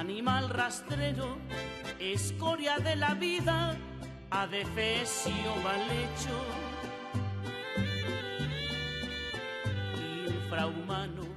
animal rastrero, escoria de la vida, adefesio mal hecho, infrahumano.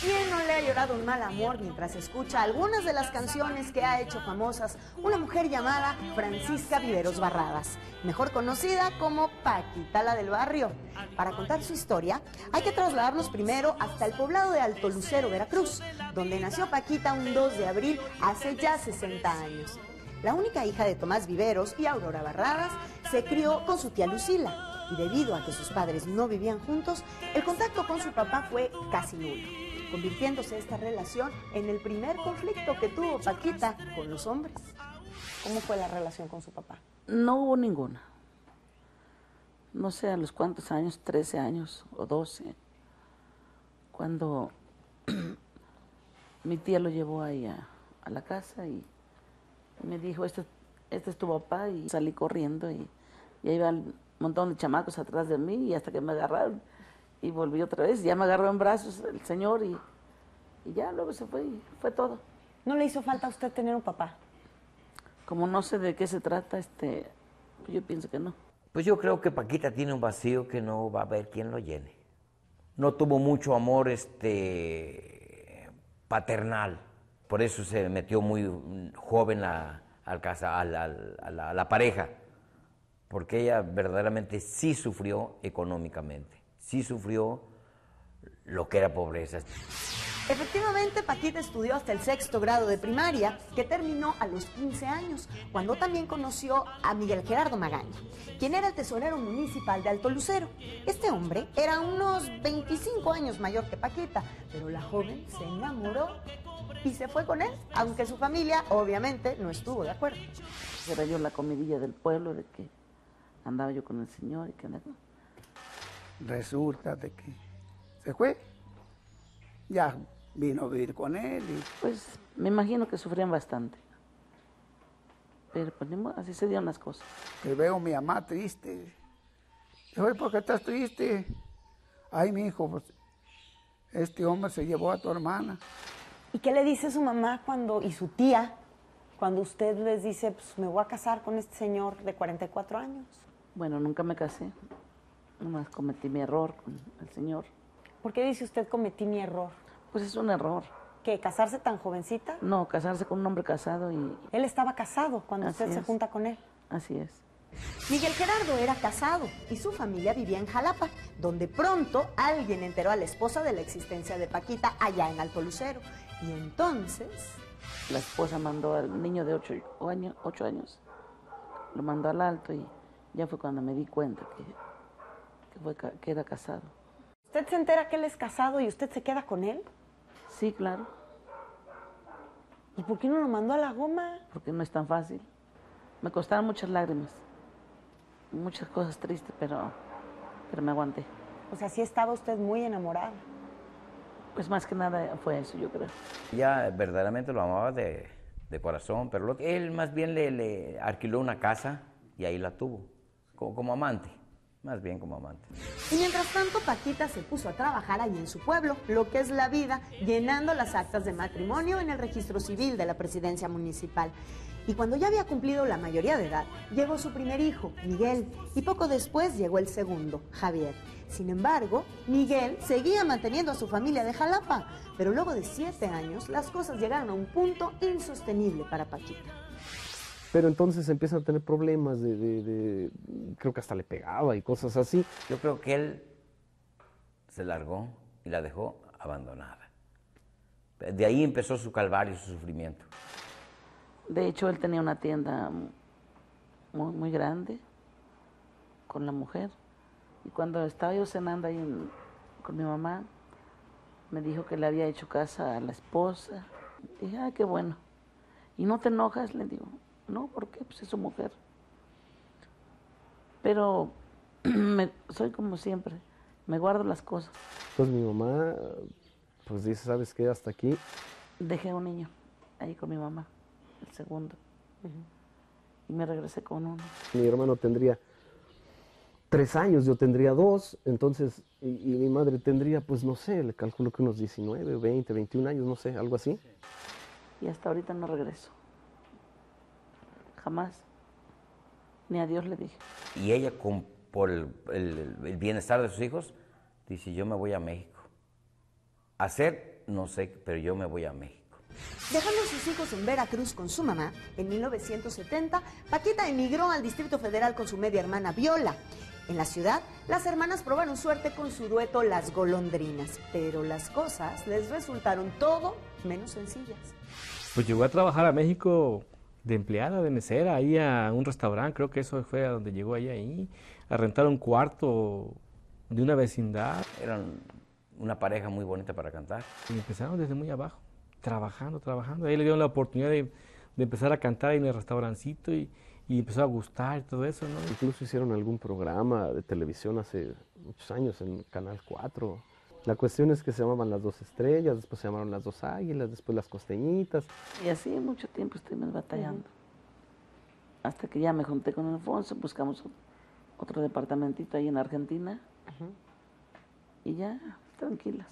¿Quién no le ha llorado un mal amor mientras escucha algunas de las canciones que ha hecho famosas una mujer llamada Francisca Viveros Barradas, mejor conocida como Paquita la del barrio? Para contar su historia, hay que trasladarnos primero hasta el poblado de Alto Lucero, Veracruz, donde nació Paquita un 2 de abril hace ya 60 años. La única hija de Tomás Viveros y Aurora Barradas, se crió con su tía Lucila. Y debido a que sus padres no vivían juntos, el contacto con su papá fue casi nulo, convirtiéndose esta relación en el primer conflicto que tuvo Paquita con los hombres. ¿Cómo fue la relación con su papá? No hubo ninguna. No sé a los cuántos años, 13 años o 12, cuando mi tía lo llevó ahí a la casa y me dijo, este es tu papá, y salí corriendo y ahí va el montón de chamacos atrás de mí, y hasta que me agarraron y volví otra vez. Ya me agarró en brazos el señor y ya luego se fue, y fue todo. ¿No le hizo falta a usted tener un papá? Como no sé de qué se trata, pues yo pienso que no. Pues yo creo que Paquita tiene un vacío que no va a haber quien lo llene. No tuvo mucho amor paternal, por eso se metió muy joven a la pareja, porque ella verdaderamente sí sufrió económicamente, sí sufrió lo que era pobreza. Efectivamente, Paquita estudió hasta el 6º grado de primaria, que terminó a los 15 años, cuando también conoció a Miguel Gerardo Magaña, quien era el tesorero municipal de Alto Lucero. Este hombre era unos 25 años mayor que Paquita, pero la joven se enamoró y se fue con él, aunque su familia obviamente no estuvo de acuerdo. Era yo la comidilla del pueblo de que andaba yo con el señor y que andaba. Resulta de que se fue, ya vino a vivir con él y... Pues me imagino que sufrían bastante, pero pues, así se dieron las cosas. Que veo a mi mamá triste, oye, ¿por qué estás triste? Ay, mi hijo, pues, este hombre se llevó a tu hermana. ¿Y qué le dice su mamá y su tía cuando usted les dice, pues me voy a casar con este señor de 44 años? Bueno, nunca me casé. Nomás cometí mi error con el señor. ¿Por qué dice usted cometí mi error? Pues es un error. ¿Qué, casarse tan jovencita? No, casarse con un hombre casado y... Él estaba casado cuando usted se junta con él. Así es. Miguel Gerardo era casado y su familia vivía en Xalapa, donde pronto alguien enteró a la esposa de la existencia de Paquita allá en Alto Lucero. Y entonces... La esposa mandó al niño de 8 años, lo mandó al Alto, y ya fue cuando me di cuenta que era casado. ¿Usted se entera que él es casado y usted se queda con él? Sí, claro. ¿Y por qué no lo mandó a la goma? Porque no es tan fácil. Me costaron muchas lágrimas, muchas cosas tristes, pero me aguanté. O sea, sí estaba usted muy enamorada. Pues más que nada fue eso, yo creo. Ya verdaderamente lo amaba de corazón, pero él más bien le alquiló una casa y ahí la tuvo, como amante. Más bien como amante. Y mientras tanto, Paquita se puso a trabajar allí en su pueblo, lo que es la vida, llenando las actas de matrimonio en el registro civil de la presidencia municipal. Y cuando ya había cumplido la mayoría de edad, llegó su primer hijo, Miguel, y poco después llegó el segundo, Javier. Sin embargo, Miguel seguía manteniendo a su familia de Xalapa, pero luego de 7 años, las cosas llegaron a un punto insostenible para Paquita. Pero entonces empiezan a tener problemas creo que hasta le pegaba y cosas así. Yo creo que él se largó y la dejó abandonada. De ahí empezó su calvario, su sufrimiento. De hecho, él tenía una tienda muy, muy grande con la mujer. Y cuando estaba yo cenando ahí con mi mamá, me dijo que le había hecho casa a la esposa. Y dije, ah, qué bueno. ¿Y no te enojas? Le digo. No, ¿por qué? Pues es su mujer. Pero soy como siempre, me guardo las cosas. Entonces mi mamá, pues dice, ¿sabes qué? Hasta aquí. Dejé un niño ahí con mi mamá, el segundo. Y me regresé con uno. Mi hermano tendría 3 años, yo tendría 2, entonces, y mi madre tendría, pues no sé, le calculo que unos 19, 20, 21 años, no sé, algo así. y hasta ahorita no regreso. Jamás. Ni a Dios le dije. Y ella, por el bienestar de sus hijos, dice, yo me voy a México. Hacer, no sé, pero yo me voy a México. Dejando a sus hijos en Veracruz con su mamá, en 1970, Paquita emigró al Distrito Federal con su media hermana Viola. En la ciudad, las hermanas probaron suerte con su dueto Las Golondrinas, pero las cosas les resultaron todo menos sencillas. Pues llegó a trabajar a México de empleada, de mesera, ahí a un restaurante, creo que eso fue a donde llegó ella ahí, a rentar un cuarto de una vecindad. Eran una pareja muy bonita para cantar. Y empezaron desde muy abajo, trabajando, trabajando. Ahí le dieron la oportunidad de empezar a cantar en el restaurancito y empezó a gustar y todo eso, ¿no? Incluso hicieron algún programa de televisión hace muchos años en Canal 4. La cuestión es que se llamaban Las Dos Estrellas, después se llamaron Las Dos Águilas, después Las Costeñitas. Y así mucho tiempo estuvimos batallando. Hasta que ya me junté con Alfonso, buscamos otro departamentito ahí en Argentina. Y ya, tranquilas.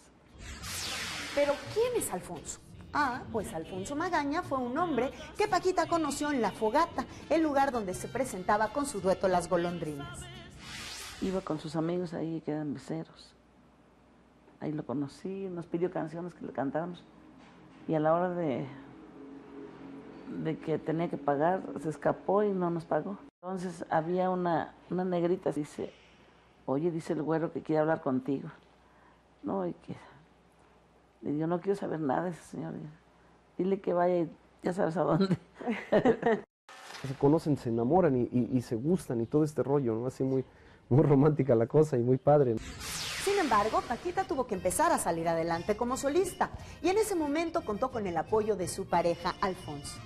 ¿Pero quién es Alfonso? Ah, pues Alfonso Magaña fue un hombre que Paquita conoció en La Fogata, el lugar donde se presentaba con su dueto Las Golondrinas. Iba con sus amigos ahí que eran meseros. Ahí lo conocí, nos pidió canciones que le cantáramos. Y a la hora de que tenía que pagar, se escapó y no nos pagó. Entonces había una negrita, dice, oye, dice el güero que quiere hablar contigo. No, y que... Le digo, no quiero saber nada de ese señor. Dile que vaya y ya sabes a dónde. Se conocen, se enamoran y se gustan y todo este rollo, ¿no? Así muy, muy romántica la cosa y muy padre. Sin embargo, Paquita tuvo que empezar a salir adelante como solista. Y en ese momento contó con el apoyo de su pareja, Alfonso.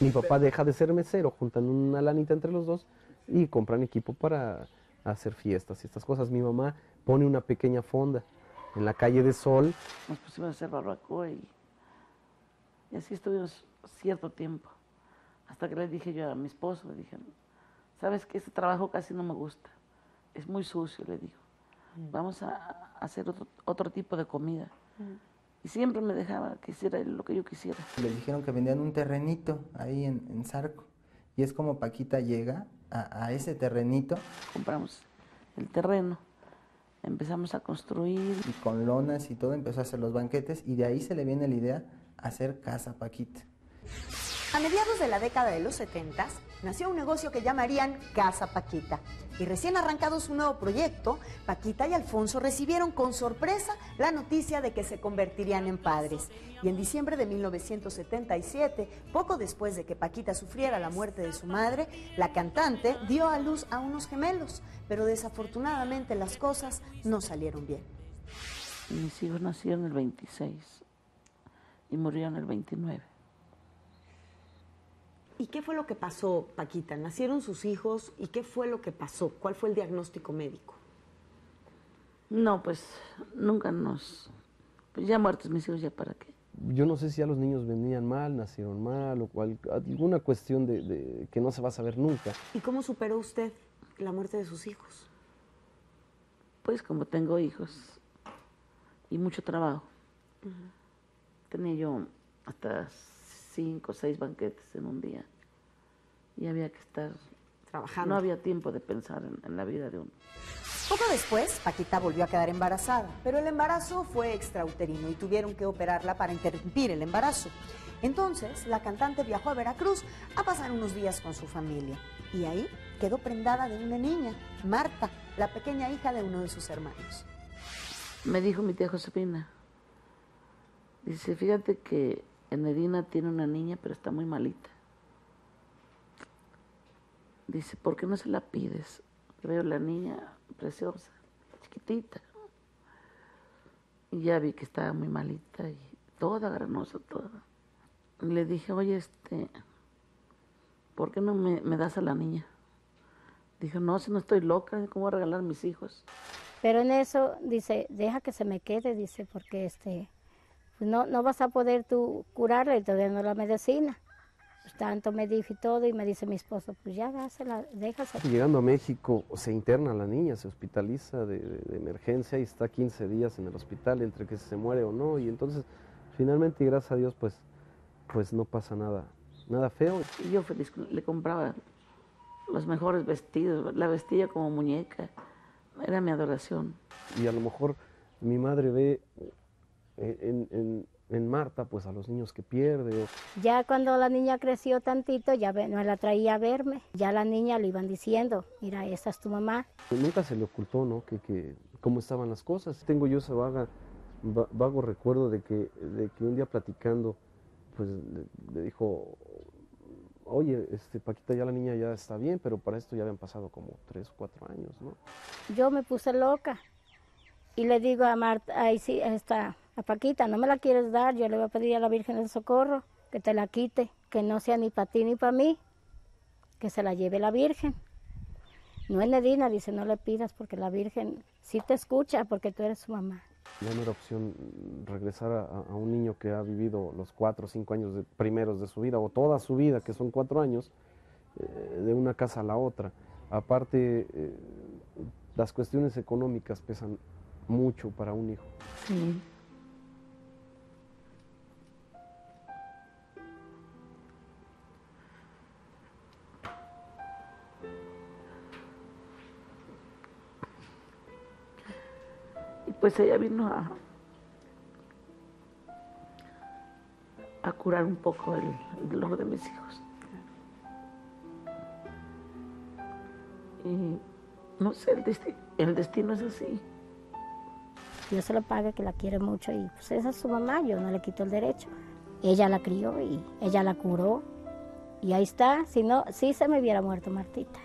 Mi papá deja de ser mesero, juntan una lanita entre los dos y compran equipo para hacer fiestas y estas cosas. Mi mamá pone una pequeña fonda en la calle de Sol. Nos pusimos a hacer barbacoa y así estuvimos cierto tiempo. Hasta que le dije yo a mi esposo, le dije, ¿sabes qué? Este trabajo casi no me gusta. Es muy sucio, le digo. Vamos a hacer otro tipo de comida. Y siempre me dejaba que hiciera lo que yo quisiera. Les dijeron que vendían un terrenito ahí en Zarco. Y es como Paquita llega a ese terrenito. Compramos el terreno. Empezamos a construir. Y con lonas y todo empezó a hacer los banquetes y de ahí se le viene la idea hacer Casa Paquita. A mediados de la década de los 70 nació un negocio que llamarían Casa Paquita. Y recién arrancado su nuevo proyecto, Paquita y Alfonso recibieron con sorpresa la noticia de que se convertirían en padres. Y en diciembre de 1977, poco después de que Paquita sufriera la muerte de su madre, la cantante dio a luz a unos gemelos, pero desafortunadamente las cosas no salieron bien. Mis hijos nacieron el 26 y murieron el 29. ¿Y qué fue lo que pasó, Paquita? Nacieron sus hijos, ¿y qué fue lo que pasó? ¿Cuál fue el diagnóstico médico? No, pues, nunca nos... Pues ya muertos mis hijos, ¿ya para qué? Yo no sé si ya los niños venían mal, nacieron mal, o alguna cuestión de que no se va a saber nunca. ¿Y cómo superó usted la muerte de sus hijos? Pues, como tengo hijos y mucho trabajo. Tenía yo hasta 5 o 6 banquetes en un día y había que estar trabajando. No había tiempo de pensar en la vida de uno. Poco después, Paquita volvió a quedar embarazada, pero el embarazo fue extrauterino y tuvieron que operarla para interrumpir el embarazo. Entonces, la cantante viajó a Veracruz a pasar unos días con su familia y ahí quedó prendada de una niña, Marta, la pequeña hija de uno de sus hermanos. Me dijo mi tía Josefina, dice, fíjate que Enedina tiene una niña, pero está muy malita. Dice, ¿por qué no se la pides? Veo la niña preciosa, chiquitita. Y ya vi que estaba muy malita y toda granosa, toda. Le dije, oye, ¿por qué no me das a la niña? Dijo, no, si no estoy loca, ¿cómo voy a regalar a mis hijos? Pero en eso, dice, deja que se me quede, dice, porque no vas a poder tú curarla y todavía no la medicina. Pues tanto me dije todo y me dice mi esposo, pues ya dásela, déjasela. Llegando a México se interna la niña, se hospitaliza de emergencia y está 15 días en el hospital entre que se muere o no. Y entonces finalmente, y gracias a Dios, pues pues no pasa nada, nada feo. Y yo feliz, le compraba los mejores vestidos, la vestía como muñeca, era mi adoración. Y a lo mejor mi madre ve en Marta pues a los niños que pierde. Ya cuando la niña creció tantito, ya no la traía a verme, ya la niña le iban diciendo, mira, esa es tu mamá. Nunca se le ocultó, ¿no?, que cómo estaban las cosas. Tengo yo esa vago recuerdo de que un día platicando, pues le dijo, oye, Paquita, ya la niña ya está bien, pero para esto ya habían pasado como 3 o 4 años, ¿no? Yo me puse loca y le digo a Marta, ahí sí, a Paquita, no me la quieres dar, yo le voy a pedir a la Virgen del Socorro que te la quite, que no sea ni para ti ni para mí, que se la lleve la Virgen. No es Nedina, dice, no le pidas porque la Virgen sí te escucha porque tú eres su mamá. Ya no era opción regresar a un niño que ha vivido los 4 o 5 años primeros de su vida, o toda su vida, que son 4 años, de una casa a la otra. Aparte, las cuestiones económicas pesan mucho para un hijo. Sí. Pues ella vino a curar un poco el dolor de mis hijos. Y no sé, el destino es así. Dios se lo pague, que la quiere mucho, y pues esa es su mamá, yo no le quito el derecho. Ella la crió y ella la curó. Y ahí está, si no, sí se me hubiera muerto Martita.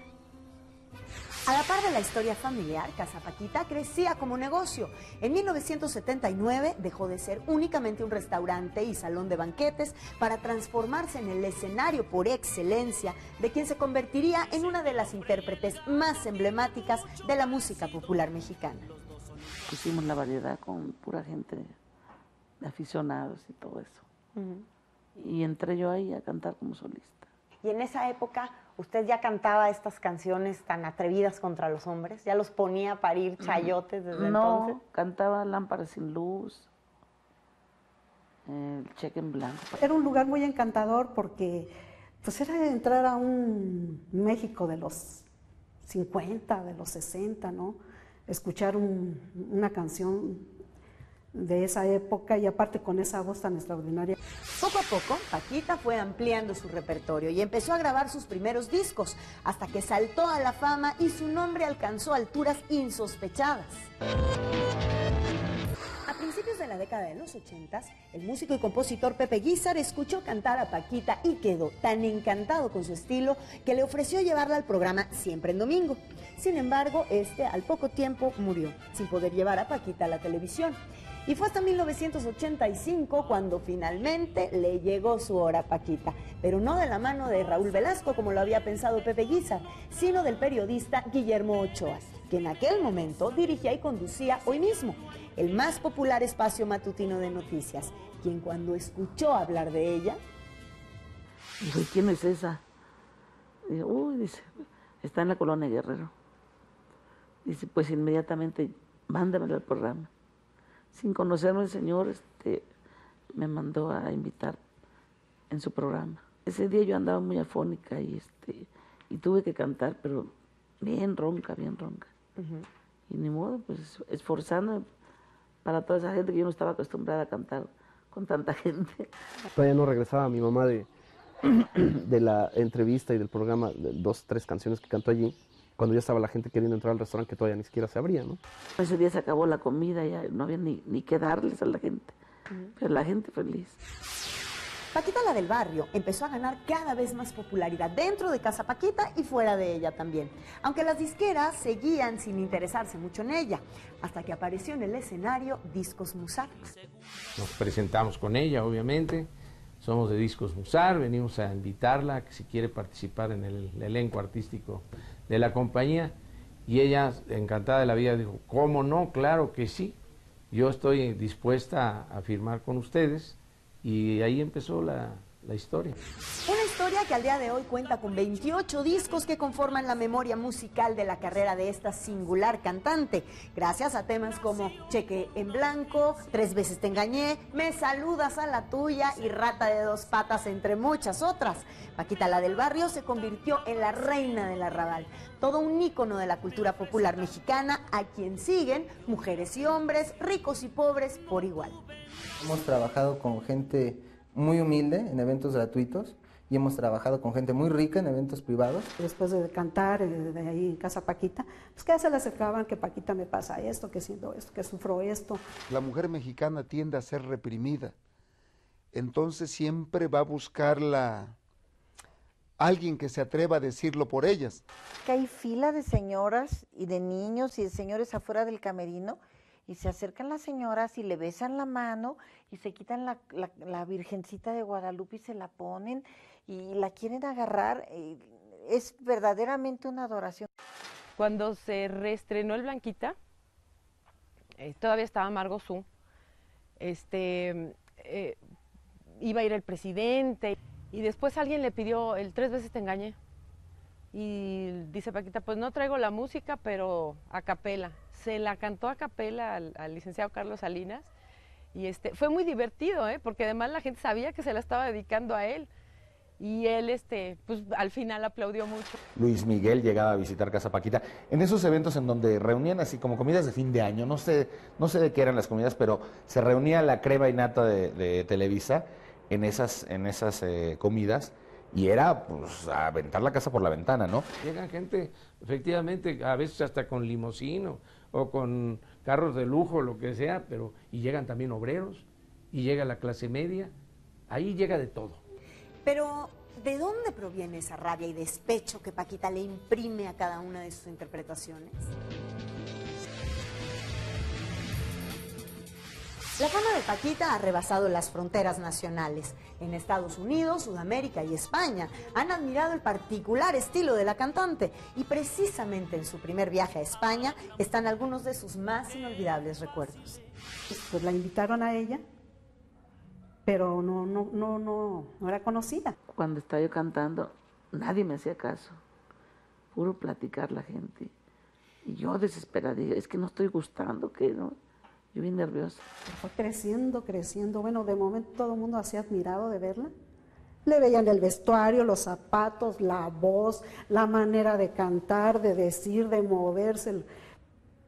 A la par de la historia familiar, Casa Paquita crecía como negocio. En 1979 dejó de ser únicamente un restaurante y salón de banquetes para transformarse en el escenario por excelencia de quien se convertiría en una de las intérpretes más emblemáticas de la música popular mexicana. Hicimos la variedad con pura gente, aficionados y todo eso. Y entré yo ahí a cantar como solista. Y en esa época, ¿usted ya cantaba estas canciones tan atrevidas contra los hombres? ¿Ya los ponía a parir chayotes desde entonces? No, cantaba Lámparas sin Luz, el Cheque en Blanco. Era un lugar muy encantador porque pues era entrar a un México de los 50, de los 60, ¿no? Escuchar una canción de esa época y aparte con esa voz tan extraordinaria. Poco a poco, Paquita fue ampliando su repertorio y empezó a grabar sus primeros discos, hasta que saltó a la fama y su nombre alcanzó alturas insospechadas. A principios de la década de los 80, el músico y compositor Pepe Guizar escuchó cantar a Paquita y quedó tan encantado con su estilo que le ofreció llevarla al programa Siempre en Domingo. Sin embargo, este al poco tiempo murió, sin poder llevar a Paquita a la televisión. Y fue hasta 1985 cuando finalmente le llegó su hora a Paquita, pero no de la mano de Raúl Velasco, como lo había pensado Pepe Guizar, sino del periodista Guillermo Ochoa, que en aquel momento dirigía y conducía Hoy Mismo, el más popular espacio matutino de noticias, quien cuando escuchó hablar de ella, dijo, ¿y quién es esa? Dice, uy, dice, está en la colonia Guerrero. Dice, pues inmediatamente mándamela al programa. Sin conocerme el señor, me mandó a invitar en su programa. Ese día yo andaba muy afónica y tuve que cantar, pero bien ronca, bien ronca. Y ni modo, pues esforzándome para toda esa gente que yo no estaba acostumbrada a cantar con tanta gente. Todavía no regresaba mi mamá de la entrevista y del programa, de 2 o 3 canciones que cantó allí, cuando ya estaba la gente queriendo entrar al restaurante que todavía ni siquiera se abría, ¿no? Ese día se acabó la comida, ya no había ni que darles a la gente, pero la gente feliz. Paquita la del Barrio empezó a ganar cada vez más popularidad dentro de Casa Paquita y fuera de ella también, aunque las disqueras seguían sin interesarse mucho en ella, hasta que apareció en el escenario Discos Musar. Nos presentamos con ella, obviamente, somos de Discos Musar, venimos a invitarla, que si quiere participar en el elenco artístico de la compañía, y ella, encantada de la vida, dijo, ¿cómo no? Claro que sí, yo estoy dispuesta a firmar con ustedes, y ahí empezó la, la historia. Una historia que al día de hoy cuenta con 28 discos que conforman la memoria musical de la carrera de esta singular cantante, gracias a temas como Cheque en Blanco, Tres Veces Te Engañé, Me Saludas a la Tuya y Rata de Dos Patas, entre muchas otras. Paquita la del Barrio se convirtió en la reina del arrabal, todo un ícono de la cultura popular mexicana, a quien siguen mujeres y hombres, ricos y pobres por igual. Hemos trabajado con gente muy humilde en eventos gratuitos y hemos trabajado con gente muy rica en eventos privados. Después de cantar de ahí en Casa Paquita, pues que se le acercaban que Paquita me pasa esto, que siento esto, que sufro esto. La mujer mexicana tiende a ser reprimida, entonces siempre va a buscar alguien que se atreva a decirlo por ellas. Que hay fila de señoras y de niños y de señores afuera del camerino. Y se acercan las señoras y le besan la mano y se quitan la Virgencita de Guadalupe y se la ponen y la quieren agarrar. Es verdaderamente una adoración. Cuando se reestrenó el Blanquita, todavía estaba Margot Su, iba a ir el presidente y después alguien le pidió el Tres Veces Te Engañé. Y dice Paquita, pues no traigo la música, pero a capela. Se la cantó a capela al licenciado Carlos Salinas y fue muy divertido, porque además la gente sabía que se la estaba dedicando a él y él pues al final aplaudió mucho. Luis Miguel llegaba a visitar Casa Paquita en esos eventos en donde reunían así como comidas de fin de año, no sé de qué eran las comidas, pero se reunía la crema y nata de Televisa en esas comidas. Y era, pues, aventar la casa por la ventana, ¿no? Llega gente, efectivamente, a veces hasta con limosino o con carros de lujo, lo que sea, pero y llegan también obreros, y llega la clase media, ahí llega de todo. Pero, ¿de dónde proviene esa rabia y despecho que Paquita le imprime a cada una de sus interpretaciones? La fama de Paquita ha rebasado las fronteras nacionales. En Estados Unidos, Sudamérica y España han admirado el particular estilo de la cantante y precisamente en su primer viaje a España están algunos de sus más inolvidables recuerdos. Pues la invitaron a ella, pero no era conocida. Cuando estaba yo cantando, nadie me hacía caso, puro platicar la gente. Y yo desesperada, dije, es que no estoy gustando, que no... Yo bien nerviosa. Fue creciendo, creciendo. Bueno, de momento todo el mundo hacía admirado de verla. Le veían el vestuario, los zapatos, la voz, la manera de cantar, de decir, de moverse.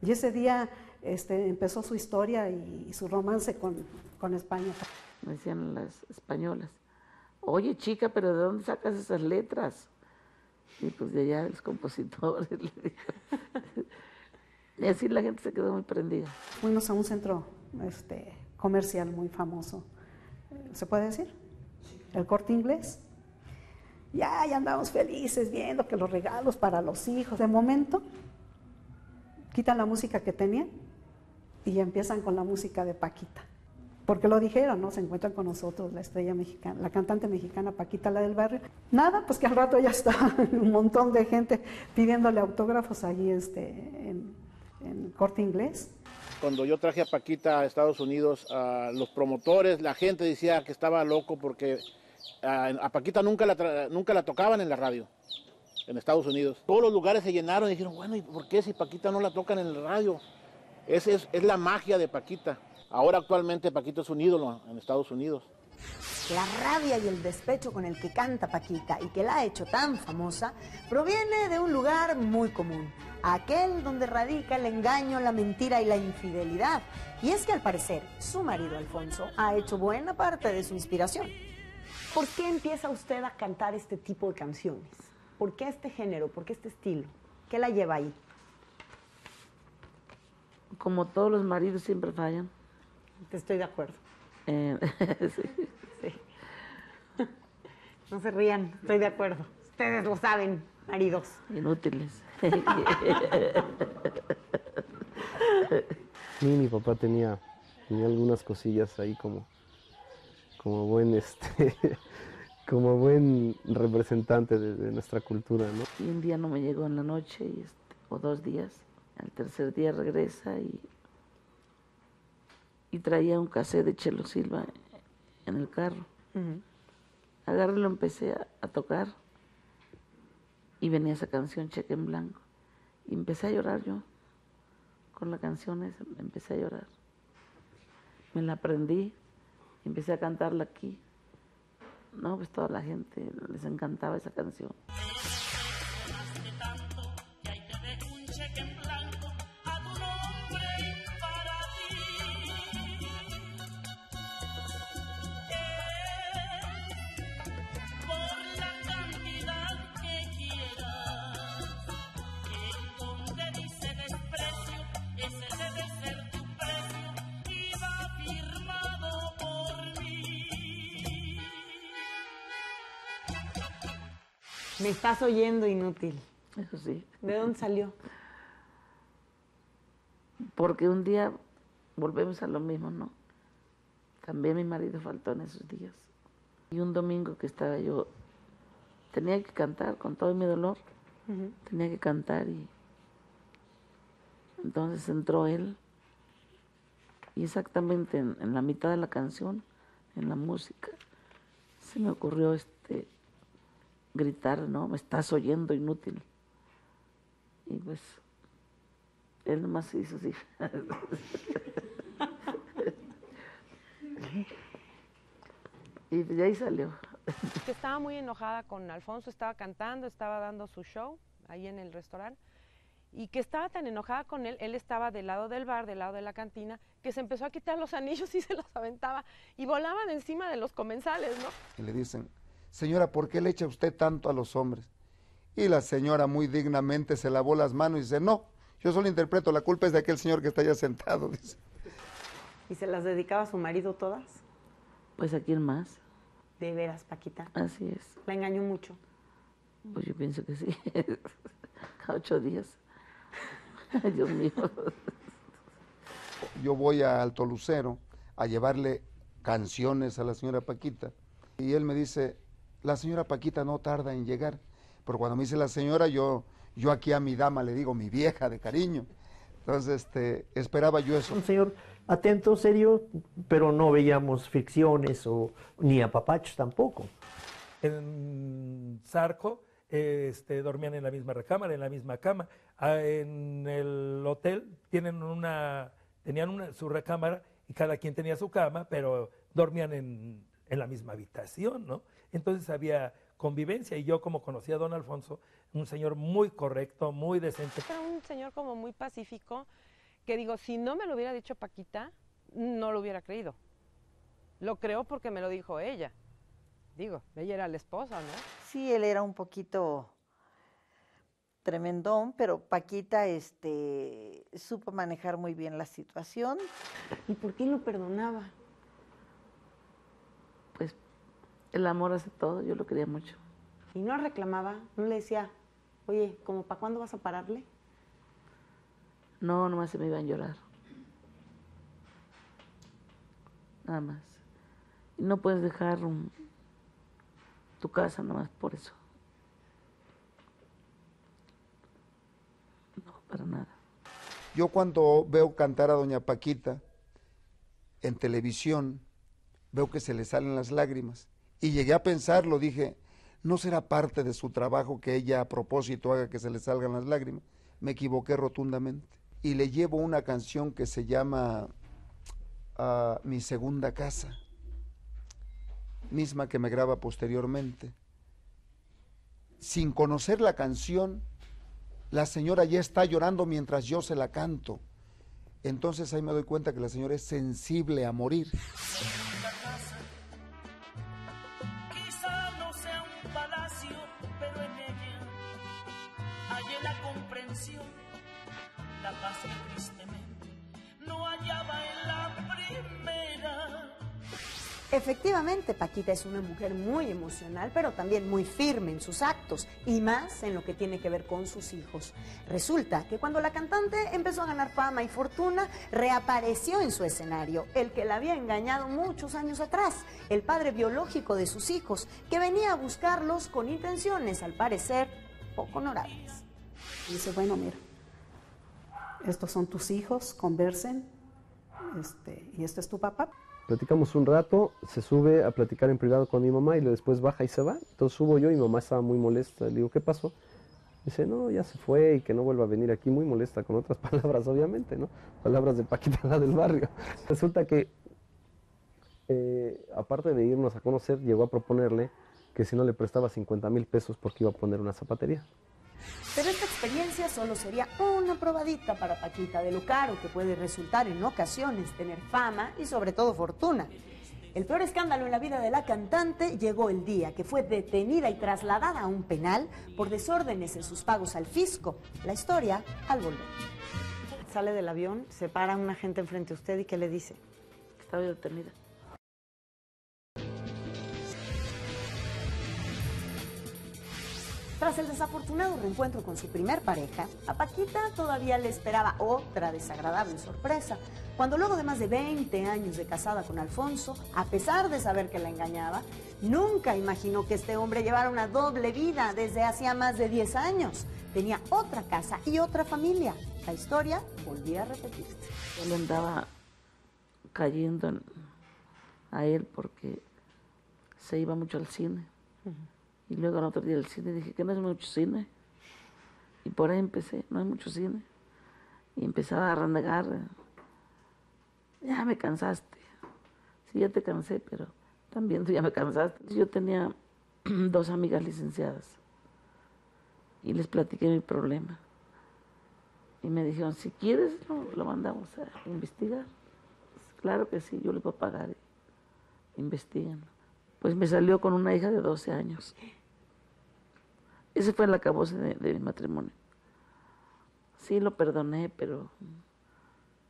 Y ese día empezó su historia y su romance con España. Me decían las españolas, oye chica, pero ¿de dónde sacas esas letras? Y pues de allá los compositores le dijeron... Y así la gente se quedó muy prendida. Fuimos a un centro comercial muy famoso, ¿se puede decir? El Corte Inglés. Ya andamos felices viendo que los regalos para los hijos. De momento, quitan la música que tenían y empiezan con la música de Paquita. Porque lo dijeron, ¿no? Se encuentran con nosotros la estrella mexicana, la cantante mexicana Paquita la del Barrio. Nada, pues que al rato ya está un montón de gente pidiéndole autógrafos allí en Corte Inglés. Cuando yo traje a Paquita a Estados Unidos, los promotores, la gente decía que estaba loco porque a Paquita nunca la tocaban en la radio, en Estados Unidos. Todos los lugares se llenaron y dijeron, bueno, ¿y por qué si Paquita no la tocan en la radio? Es la magia de Paquita. Ahora actualmente Paquita es un ídolo en Estados Unidos. La rabia y el despecho con el que canta Paquita y que la ha hecho tan famosa proviene de un lugar muy común, aquel donde radica el engaño, la mentira y la infidelidad. Y es que al parecer su marido Alfonso ha hecho buena parte de su inspiración. ¿Por qué empieza usted a cantar este tipo de canciones? ¿Por qué este género? ¿Por qué este estilo? ¿Qué la lleva ahí? Como todos los maridos siempre fallan. Estoy de acuerdo. Sí. Sí. No se rían, estoy de acuerdo. Ustedes lo saben, maridos. Inútiles. Sí, mi papá tenía algunas cosillas ahí como buen representante de nuestra cultura, ¿no? Y un día no me llegó en la noche, o 2 días. Al tercer día regresa y traía un cassette de Chelo Silva en el carro. Uh-huh. agarré y lo empecé a tocar y venía esa canción, Cheque en Blanco. Y empecé a llorar yo, con la canción esa, empecé a llorar. Me la aprendí, empecé a cantarla aquí. No, pues toda la gente les encantaba esa canción. Me estás oyendo, inútil. Eso sí. ¿De dónde salió? Porque un día volvemos a lo mismo, ¿no? También mi marido faltó en esos días. Y un domingo que estaba yo, tenía que cantar con todo mi dolor. Tenía que cantar y... Entonces entró él. Y exactamente en la mitad de la canción, en la música, se me ocurrió gritar, ¿no? Me estás oyendo, inútil. Y pues, él nomás hizo así. Y de ahí salió. Estaba muy enojada con Alfonso, estaba cantando, estaba dando su show ahí en el restaurante, y que estaba tan enojada con él, él estaba del lado del bar, del lado de la cantina, que se empezó a quitar los anillos y se los aventaba, y volaban encima de los comensales, ¿no? Y le dicen... Señora, ¿por qué le echa usted tanto a los hombres? Y la señora muy dignamente se lavó las manos y dice, no, yo solo interpreto, la culpa es de aquel señor que está allá sentado, dice. ¿Y se las dedicaba a su marido todas? Pues a quién más. ¿De veras, Paquita? Así es. ¿La engañó mucho? Pues yo pienso que sí, cada 8 días. Ay, Dios mío. Yo voy a Alto Lucero a llevarle canciones a la señora Paquita y él me dice... La señora Paquita no tarda en llegar, pero cuando me dice la señora, yo aquí a mi dama le digo, mi vieja de cariño. Entonces, esperaba yo eso. Un señor atento, serio, pero no veíamos ficciones ni apapachos tampoco. En Zarco dormían en la misma recámara, en la misma cama. En el hotel tenían su recámara y cada quien tenía su cama, pero dormían en la misma habitación, ¿no? Entonces había convivencia y yo, como conocía a don Alfonso, un señor muy correcto, muy decente. Era un señor como muy pacífico, que digo, si no me lo hubiera dicho Paquita, no lo hubiera creído. Lo creo porque me lo dijo ella. Digo, ella era la esposa, ¿no? Sí, él era un poquito tremendón, pero Paquita supo manejar muy bien la situación. ¿Y por qué lo perdonaba? Pues... El amor hace todo, yo lo quería mucho. ¿Y no reclamaba? ¿No le decía, oye, ¿como para cuándo vas a pararle? No, nomás se me iban a llorar. Nada más. Y no puedes dejar tu casa nomás por eso. No, para nada. Yo cuando veo cantar a doña Paquita en televisión, veo que se le salen las lágrimas. Y llegué a pensarlo, dije, ¿no será parte de su trabajo que ella a propósito haga que se le salgan las lágrimas? Me equivoqué rotundamente. Y le llevo una canción que se llama Mi Segunda Casa, misma que me graba posteriormente. Sin conocer la canción, la señora ya está llorando mientras yo se la canto. Entonces ahí me doy cuenta que la señora es sensible a morir. La paz que tristemente no hallaba en la primera. Efectivamente, Paquita es una mujer muy emocional, pero también muy firme en sus actos, y más en lo que tiene que ver con sus hijos. Resulta que cuando la cantante empezó a ganar fama y fortuna, reapareció en su escenario el que la había engañado muchos años atrás, el padre biológico de sus hijos, que venía a buscarlos con intenciones, al parecer, poco honorables. Y dice, bueno, mira, estos son tus hijos, conversen, y este es tu papá. Platicamos un rato, se sube a platicar en privado con mi mamá y después baja y se va. Entonces subo yo y mi mamá estaba muy molesta. Le digo, ¿qué pasó? Dice, no, ya se fue y que no vuelva a venir aquí. Muy molesta, con otras palabras, obviamente, ¿no? Palabras de Paquita la del barrio. Resulta que, aparte de irnos a conocer, llegó a proponerle que si no le prestaba 50,000 pesos porque iba a poner una zapatería. Pero esta experiencia solo sería una probadita para Paquita de lo caro que puede resultar en ocasiones tener fama y sobre todo fortuna. El peor escándalo en la vida de la cantante llegó el día que fue detenida y trasladada a un penal por desórdenes en sus pagos al fisco. La historia al volver. Sale del avión, se para un agente enfrente a usted y ¿qué le dice? Estaba detenida. Tras el desafortunado reencuentro con su primer pareja, a Paquita todavía le esperaba otra desagradable sorpresa, cuando luego de más de 20 años de casada con Alfonso, a pesar de saber que la engañaba, nunca imaginó que este hombre llevara una doble vida desde hacía más de 10 años. Tenía otra casa y otra familia. La historia volvía a repetirse. Yo le andaba cayendo a él porque se iba mucho al cine. Y luego al otro día del cine dije que no es mucho cine. Y por ahí empecé, no hay mucho cine. Y empezaba a renegar. Ya me cansaste. Sí, ya te cansé, pero también tú ya me cansaste. Yo tenía 2 amigas licenciadas. Y les platiqué mi problema. Y me dijeron, si quieres, lo mandamos a investigar. Claro que sí, yo les voy a pagar. Investíganlo. Pues me salió con una hija de 12 años. Ese fue el acabose de mi matrimonio. Sí, lo perdoné, pero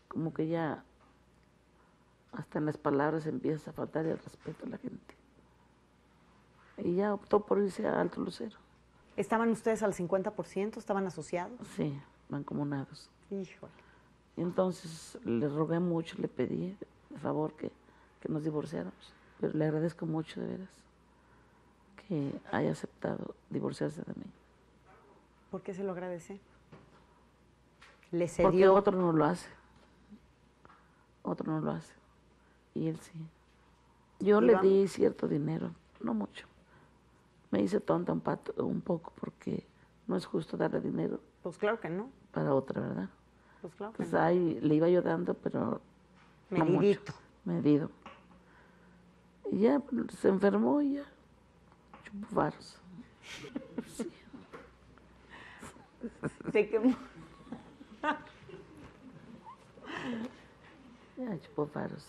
como que ya hasta en las palabras empieza a faltar el respeto a la gente. Y ya optó por irse a Alto Lucero. ¿Estaban ustedes al 50%? ¿Estaban asociados? Sí, mancomunados. Híjole. Y entonces le rogué mucho, le pedí de favor que nos divorciáramos. Pero le agradezco mucho, de veras, que haya aceptado divorciarse de mí. ¿Por qué se lo agradece? ¿Le cedió? Porque otro no lo hace. Otro no lo hace. Y él sí. Yo le di cierto dinero, no mucho. Me hice tonta un poco porque no es justo darle dinero. Pues claro que no. Para otra, ¿verdad? Pues claro que no. Pues ahí le iba ayudando, pero no mucho. Medido. Y ya se enfermó y ya chupó varos. Sí. Se quemó. Ya chupó varos.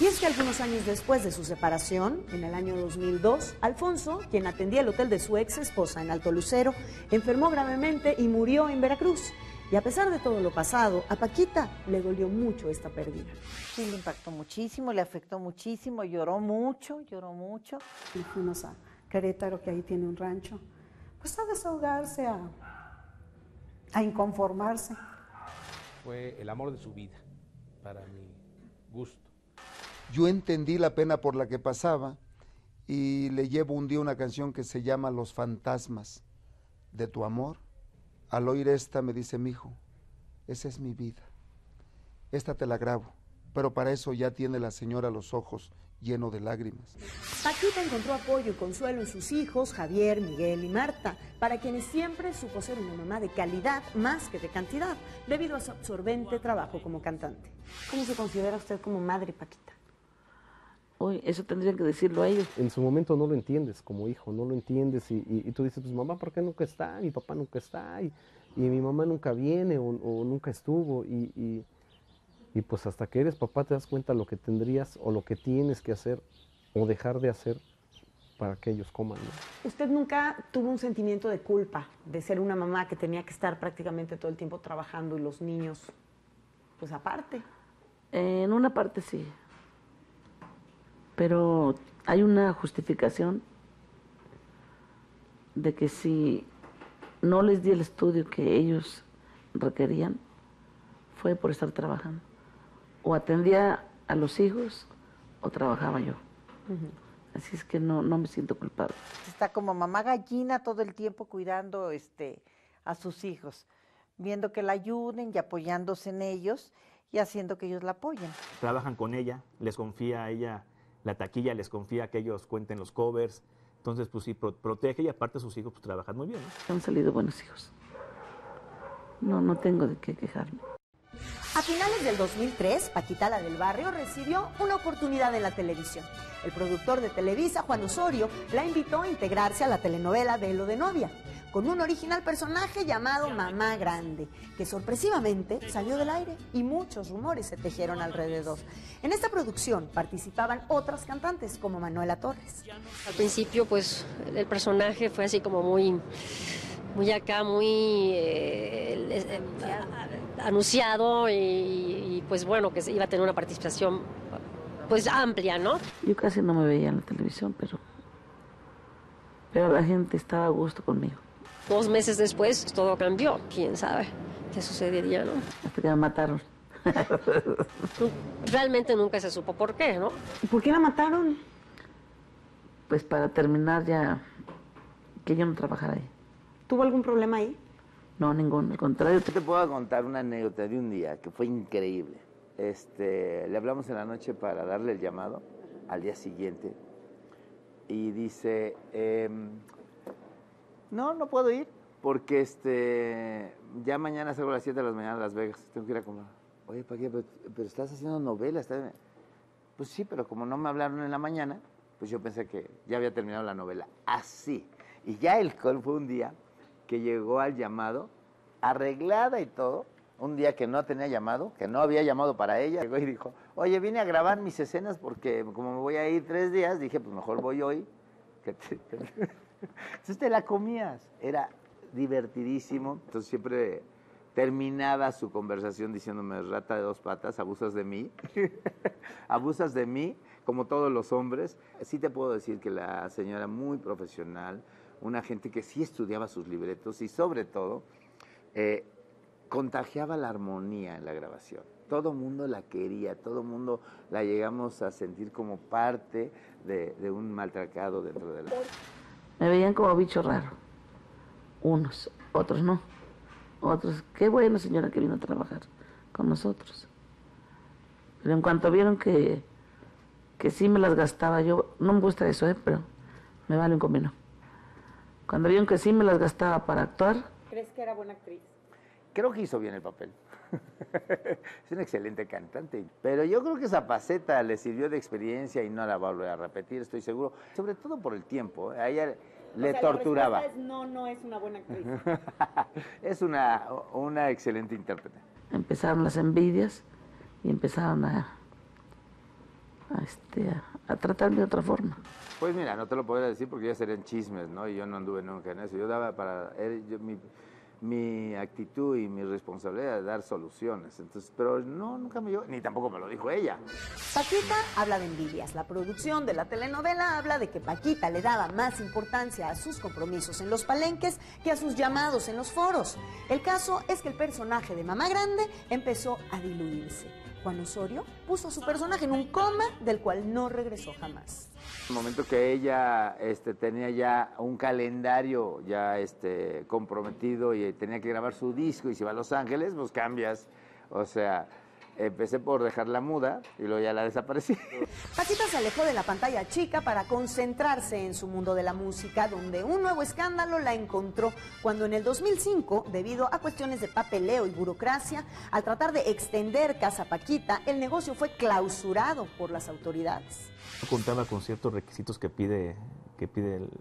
Y es que algunos años después de su separación, en el año 2002, Alfonso, quien atendía el hotel de su ex esposa en Alto Lucero, enfermó gravemente y murió en Veracruz. Y a pesar de todo lo pasado, a Paquita le dolió mucho esta pérdida. Sí, le impactó muchísimo, le afectó muchísimo, lloró mucho. Y fuimos a Querétaro, que ahí tiene un rancho, pues a desahogarse, a inconformarse. Fue el amor de su vida, para mi gusto. Yo entendí la pena por la que pasaba y le llevo un día una canción que se llama Los Fantasmas de tu amor. Al oír esta me dice, mijo, esa es mi vida, esta te la grabo, pero para eso ya tiene la señora los ojos llenos de lágrimas. Paquita encontró apoyo y consuelo en sus hijos, Javier, Miguel y Marta, para quienes siempre supo ser una mamá de calidad más que de cantidad, debido a su absorbente trabajo como cantante. ¿Cómo se considera usted como madre, Paquita? Hoy, eso tendrían que decirlo a ellos. En su momento no lo entiendes como hijo, no lo entiendes y tú dices, pues mamá, ¿por qué nunca está? Mi papá nunca está y mi mamá nunca viene o nunca estuvo y pues hasta que eres papá te das cuenta lo que tendrías o lo que tienes que hacer o dejar de hacer para que ellos coman, ¿no? ¿Usted nunca tuvo un sentimiento de culpa de ser una mamá que tenía que estar prácticamente todo el tiempo trabajando y los niños, pues aparte? En una parte sí. Pero hay una justificación de que si no les di el estudio que ellos requerían, fue por estar trabajando. O atendía a los hijos o trabajaba yo. Así es que no me siento culpable. Está como mamá gallina todo el tiempo cuidando a sus hijos, viendo que la ayuden y apoyándose en ellos. y haciendo que ellos la apoyen. Trabajan con ella, les confía a ella la taquilla, les confía que ellos cuenten los covers. Entonces, pues sí, protege y aparte sus hijos pues trabajan muy bien, ¿no? Han salido buenos hijos. No tengo de qué quejarme. A finales del 2003, Paquita la del Barrio recibió una oportunidad en la televisión. El productor de Televisa, Juan Osorio, la invitó a integrarse a la telenovela Velo de Novia, con un original personaje llamado Mamá Grande, que sorpresivamente salió del aire y muchos rumores se tejieron alrededor. En esta producción participaban otras cantantes como Manuela Torres. Al principio, pues, el personaje fue así como muy acá, muy anunciado y pues bueno, que iba a tener una participación pues amplia, ¿no? Yo casi no me veía en la televisión, pero la gente estaba a gusto conmigo. 2 meses después todo cambió, quién sabe qué sucedería, ¿no? Hasta que la mataron. Realmente nunca se supo por qué, ¿no? ¿Por qué la mataron? Pues para terminar ya, que yo no trabajara ahí. ¿Tuvo algún problema ahí? No, ninguno, al contrario. Yo te puedo contar una anécdota de un día que fue increíble. Le hablamos en la noche para darle el llamado al día siguiente y dice, no puedo ir porque ya mañana salgo a las 7 de la mañana a Las Vegas, tengo que ir a comer. Oye, Paquita, pero estás haciendo novelas. Pues sí, pero como no me hablaron en la mañana, pues yo pensé que ya había terminado la novela. Así. Y ya el call fue un día que llegó al llamado, arreglada y todo, un día que no tenía llamado, que no había llamado para ella, llegó y dijo, oye, vine a grabar mis escenas porque como me voy a ir 3 días, dije, pues mejor voy hoy. Entonces te la comías, era divertidísimo. Entonces siempre terminaba su conversación diciéndome, rata de dos patas, abusas de mí, abusas de mí, como todos los hombres. Sí te puedo decir que la señora muy profesional, una gente que sí estudiaba sus libretos y sobre todo contagiaba la armonía en la grabación. Todo mundo la quería, todo mundo la llegamos a sentir como parte de un maltracado dentro de la... Me veían como bicho raro, unos, otros no, otros, qué buena señora que vino a trabajar con nosotros. Pero en cuanto vieron que sí me las gastaba, yo no me gusta eso, pero me vale un comino. Cuando vieron que sí me las gastaba para actuar. ¿Crees que era buena actriz? Creo que hizo bien el papel. Es una excelente cantante. Pero yo creo que esa faceta le sirvió de experiencia y no la va a volver a repetir, estoy seguro. Sobre todo por el tiempo. A ella le torturaba. La respuesta es no es una buena actriz. Es una excelente intérprete. Empezaron las envidias y empezaron a tratar de otra forma. Pues mira, no te lo podría decir porque ya serían chismes, ¿no? Y yo no anduve nunca en eso. Yo daba para... Mi actitud y mi responsabilidad de dar soluciones. Entonces, pero no, nunca me dio, ni tampoco me lo dijo ella. Paquita habla de envidias. La producción de la telenovela habla de que Paquita le daba más importancia a sus compromisos en los palenques que a sus llamados en los foros. El caso es que el personaje de Mamá Grande empezó a diluirse. Juan Osorio puso a su personaje en un coma del cual no regresó jamás. El momento que ella tenía ya un calendario ya comprometido y tenía que grabar su disco y se va a Los Ángeles, pues cambias. O sea, empecé por dejarla muda y luego ya la desaparecí. Paquita se alejó de la pantalla chica para concentrarse en su mundo de la música, donde un nuevo escándalo la encontró cuando en el 2005, debido a cuestiones de papeleo y burocracia, al tratar de extender Casa Paquita, el negocio fue clausurado por las autoridades. Contaba con ciertos requisitos que pide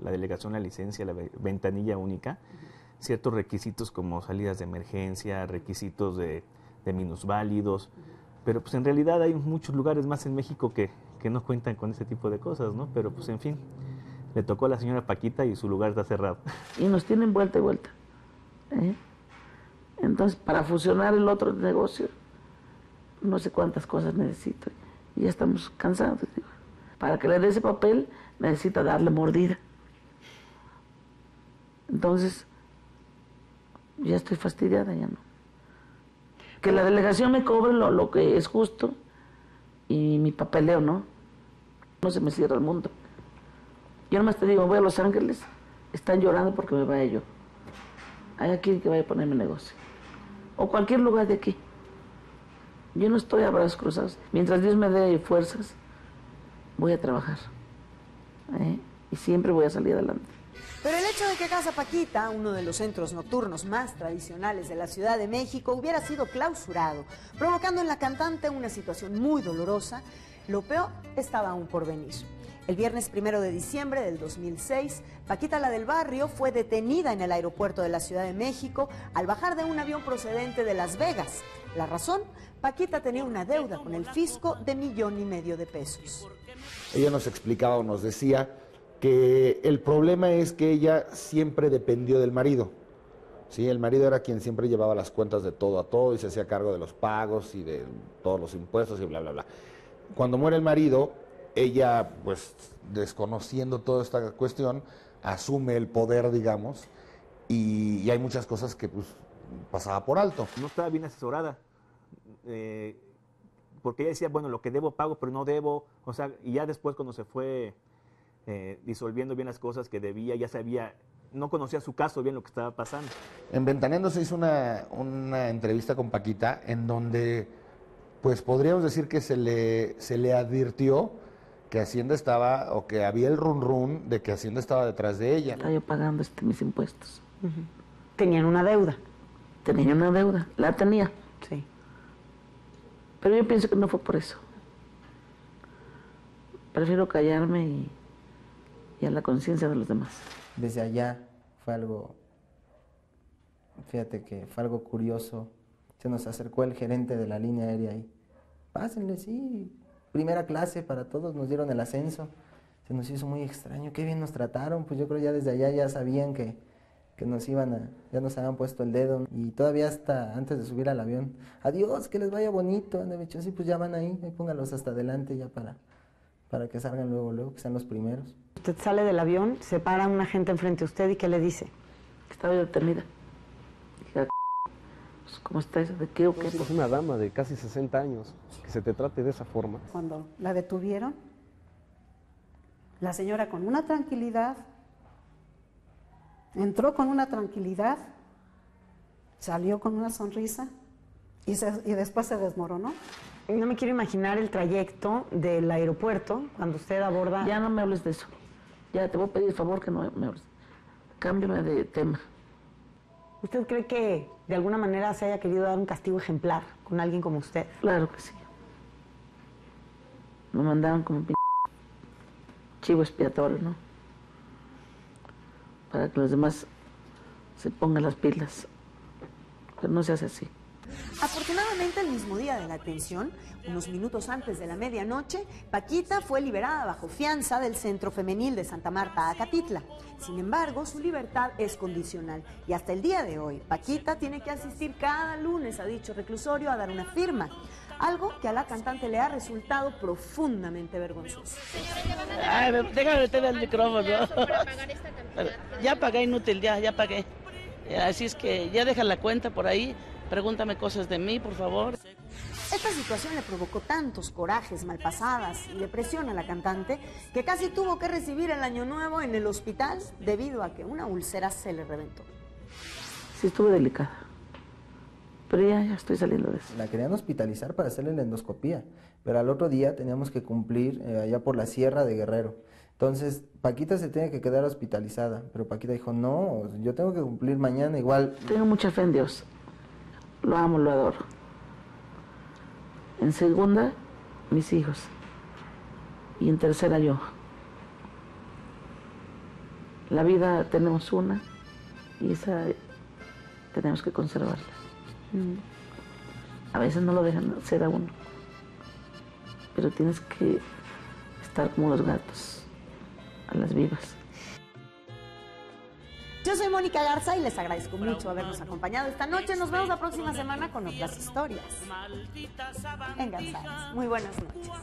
la delegación, la licencia, la ventanilla única, ciertos requisitos como salidas de emergencia, requisitos de minusválidos, pero pues en realidad hay muchos lugares más en México que no cuentan con ese tipo de cosas, ¿no? Pero pues en fin, le tocó a la señora Paquita y su lugar está cerrado. Y nos tienen vuelta y vuelta, ¿eh? Entonces, para fusionar el otro negocio, no sé cuántas cosas necesito, y ya estamos cansados, digo. Para que le dé ese papel, necesita darle mordida. Entonces, ya estoy fastidiada, ya no. Que la delegación me cobre lo que es justo y mi papeleo, ¿no? No se me cierra el mundo. Yo nomás te digo, voy a Los Ángeles, están llorando porque me vaya yo. Hay aquí que vaya a poner mi negocio. O cualquier lugar de aquí. Yo no estoy a brazos cruzados. Mientras Dios me dé fuerzas, voy a trabajar. Y siempre voy a salir adelante. Pero el hecho de que Casa Paquita, uno de los centros nocturnos más tradicionales de la Ciudad de México, hubiera sido clausurado, provocando en la cantante una situación muy dolorosa, lo peor estaba aún por venir. El viernes 1 de diciembre de 2006, Paquita la del barrio fue detenida en el aeropuerto de la Ciudad de México al bajar de un avión procedente de Las Vegas. La razón, Paquita tenía una deuda con el fisco de 1,5 millones de pesos. Ella nos explicaba o nos decía que el problema es que ella siempre dependió del marido. Sí, el marido era quien siempre llevaba las cuentas de todo a todo y se hacía cargo de los pagos y de todos los impuestos y bla, bla, bla. Cuando muere el marido, ella, pues, desconociendo toda esta cuestión, asume el poder, digamos, y hay muchas cosas que, pues, pasaba por alto. No estaba bien asesorada, porque ella decía, bueno, lo que debo pago, pero no debo, o sea, y ya después cuando se fue disolviendo bien las cosas que debía, ya sabía, no conocía su caso bien lo que estaba pasando. En Ventaneando se hizo una entrevista con Paquita en donde... pues podríamos decir que se le advirtió que Hacienda estaba, o que había el run run de que Hacienda estaba detrás de ella. Estaba yo pagando mis impuestos. Uh-huh. Tenían una deuda. Tenían una deuda, la tenía. Sí. Pero yo pienso que no fue por eso. Prefiero callarme y a la conciencia de los demás. Desde allá fue algo, fíjate que fue algo curioso. Se nos acercó el gerente de la línea aérea y, pásenle, sí, primera clase para todos, nos dieron el ascenso. Se nos hizo muy extraño, qué bien nos trataron, pues yo creo ya desde allá ya sabían que nos iban a, ya nos habían puesto el dedo. Y todavía hasta antes de subir al avión, adiós, que les vaya bonito, han dicho, sí, pues ya van ahí pónganlos hasta adelante ya para que salgan luego, luego, que sean los primeros. Usted sale del avión, se para un agente enfrente de usted y ¿qué le dice? Estaba detenida. ¿Cómo está eso? ¿De qué o qué? Es una dama de casi 60 años, que se te trate de esa forma. Cuando la detuvieron, la señora con una tranquilidad, entró con una tranquilidad, salió con una sonrisa y después se desmoronó. No me quiero imaginar el trayecto del aeropuerto cuando usted aborda... Ya no me hables de eso. Ya te voy a pedir el favor que no me hables. Cámbiame de tema. ¿Usted cree que de alguna manera se haya querido dar un castigo ejemplar con alguien como usted? Claro que sí. Me mandaron como chivo expiatorio, ¿no? Para que los demás se pongan las pilas. Pero no se hace así. Afortunadamente, el mismo día de la detención, unos minutos antes de la medianoche, Paquita fue liberada bajo fianza del Centro Femenil de Santa Marta, Acatitla. Sin embargo, su libertad es condicional y hasta el día de hoy, Paquita tiene que asistir cada lunes a dicho reclusorio a dar una firma, algo que a la cantante le ha resultado profundamente vergonzoso. Ay, déjame meter el micrófono. Ya pagué, inútil, ya pagué. Así es que ya deja la cuenta por ahí. Pregúntame cosas de mí, por favor. Esta situación le provocó tantos corajes, malpasadas y depresión a la cantante que casi tuvo que recibir el año nuevo en el hospital debido a que una úlcera se le reventó. Sí, estuve delicada, pero ya estoy saliendo de eso. La querían hospitalizar para hacerle la endoscopía, pero al otro día teníamos que cumplir allá por la Sierra de Guerrero. Entonces, Paquita se tiene que quedar hospitalizada, pero Paquita dijo, no, yo tengo que cumplir mañana igual. Tengo mucha fe en Dios. Lo amo, lo adoro. En segunda, mis hijos. Y en tercera, yo. La vida tenemos una y esa tenemos que conservarla. A veces no lo dejan ser a uno. Pero tienes que estar como los gatos, a las vivas. Yo soy Mónica Garza y les agradezco mucho habernos acompañado esta noche. Nos vemos la próxima semana con otras historias. En Garza, muy buenas noches.